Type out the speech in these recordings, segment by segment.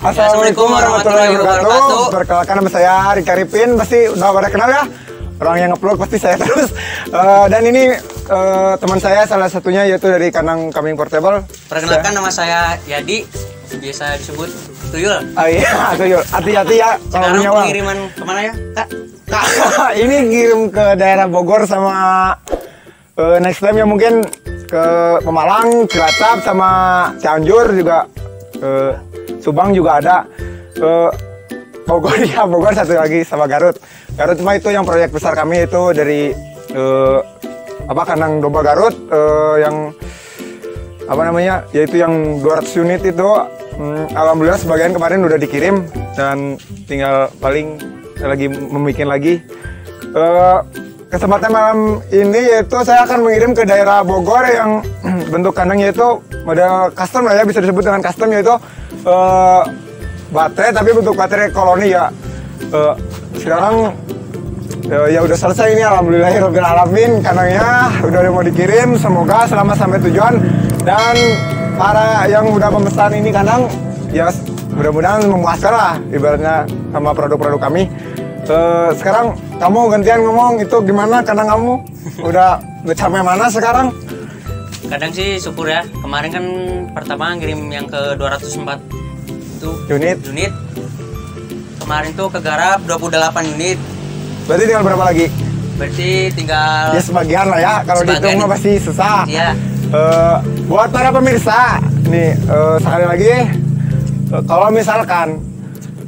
Assalamualaikum warahmatullahi wabarakatuh. Perkenalkan nama saya Rika Ripin, pasti udah pada kenal ya. Orang yang nge-vlog pasti saya terus. Dan ini teman saya salah satunya yaitu dari Kandang Kambing Portable. Perkenalkan nama saya Yadi, biasa disebut Tuyul. Oh iya, Tuyul. Hati-hati ya. Sekarang pengiriman kemana ya, Kak? Ini kirim ke daerah Bogor sama next time ya mungkin ke Pemalang, Cilacap sama Cianjur juga. Subang juga ada. Bogor ya, Bogor satu lagi sama Garut. Garut cuma itu yang proyek besar kami itu dari Kandang Domba Garut yang yaitu yang 200 unit itu alhamdulillah sebagian kemarin udah dikirim dan tinggal paling lagi membikin lagi. Kesempatan malam ini yaitu saya akan mengirim ke daerah Bogor yang bentuk kandang yaitu model custom lah ya, bisa disebut dengan custom, yaitu baterai, tapi bentuk baterai koloni ya. Sekarang ya udah selesai ini, alhamdulillahirabbil alamin, kandangnya udah mau dikirim, semoga selamat sampai tujuan. Dan para yang udah memesan ini kandang ya mudah-mudahan memuaskan lah ibaratnya sama produk-produk kami. Sekarang kamu gantian ngomong, itu gimana kandang kamu? Udah sampai mana sekarang? Kadang sih syukur ya, kemarin kan pertama ngirim yang ke 204 unit. Kemarin tuh ke Garap 28 unit. Berarti tinggal berapa lagi? Berarti tinggal ya sebagian lah ya, kalau dihitung mah pasti susah. Iya. Buat para pemirsa nih, sekali lagi kalau misalkan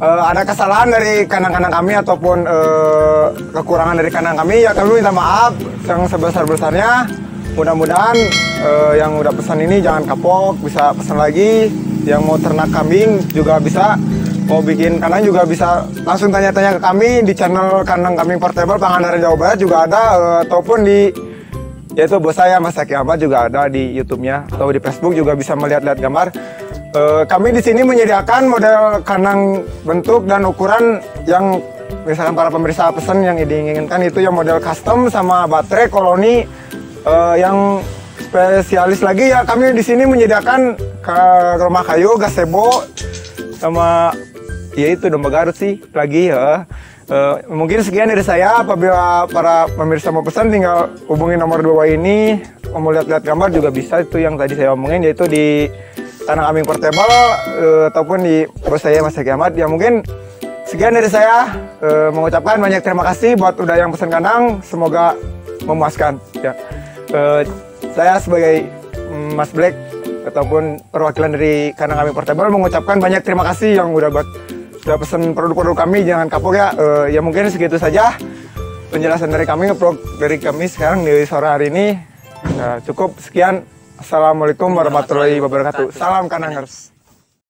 ada kesalahan dari kandang-kandang kami ataupun kekurangan dari kandang kami, ya kami minta maaf yang sebesar-besarnya. Mudah-mudahan yang udah pesan ini jangan kapok, bisa pesan lagi. Yang mau ternak kambing juga bisa, mau bikin kandang juga bisa, langsung tanya-tanya ke kami di channel Kandang Kambing Portable Pangandaran Jawa Barat juga ada, ataupun di yaitu bos saya Mas Zaky Achmad juga ada di YouTube-nya atau di Facebook juga bisa melihat-lihat gambar. Kami di sini menyediakan model kandang bentuk dan ukuran yang misalkan para pemirsa pesan yang diinginkan itu yang model custom sama baterai koloni. Yang spesialis lagi ya, kami di sini menyediakan ke rumah kayu, gazebo sama ya itu domba Garut sih lagi ya. Mungkin sekian dari saya, apabila para pemirsa mau pesan tinggal hubungi nomor di bawah ini, mau lihat-lihat gambar juga bisa, itu yang tadi saya omongin yaitu di Kandang Kambing Portable ataupun di bos saya Mas Zaky Achmad. Ya mungkin sekian dari saya, mengucapkan banyak terima kasih buat udah yang pesan kandang, semoga memuaskan ya. Saya sebagai Mas Black ataupun perwakilan dari Kandang Kambing Portable mengucapkan banyak terima kasih yang udah pesan produk-produk kami, jangan kapok ya. Ya mungkin segitu saja penjelasan dari kami, nge-vlog dari kami sekarang di sore hari ini. Cukup sekian. Assalamualaikum warahmatullahi wabarakatuh. Salam Kandangers.